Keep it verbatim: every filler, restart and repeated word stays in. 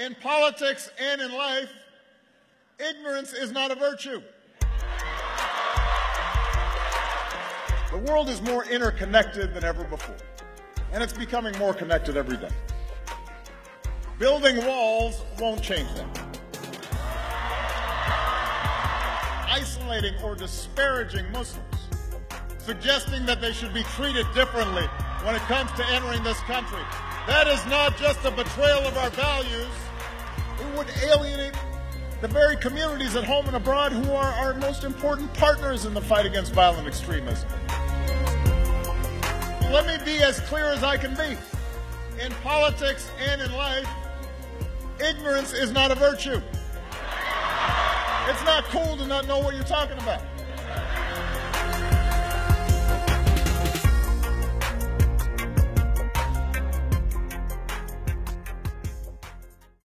In politics and in life, ignorance is not a virtue. The world is more interconnected than ever before, and it's becoming more connected every day. Building walls won't change that. Isolating or disparaging Muslims, suggesting that they should be treated differently when it comes to entering this country, that is not just a betrayal of our values. It would alienate the very communities at home and abroad who are our most important partners in the fight against violent extremism. Let me be as clear as I can be. In politics and in life, ignorance is not a virtue. It's not cool to not know what you're talking about.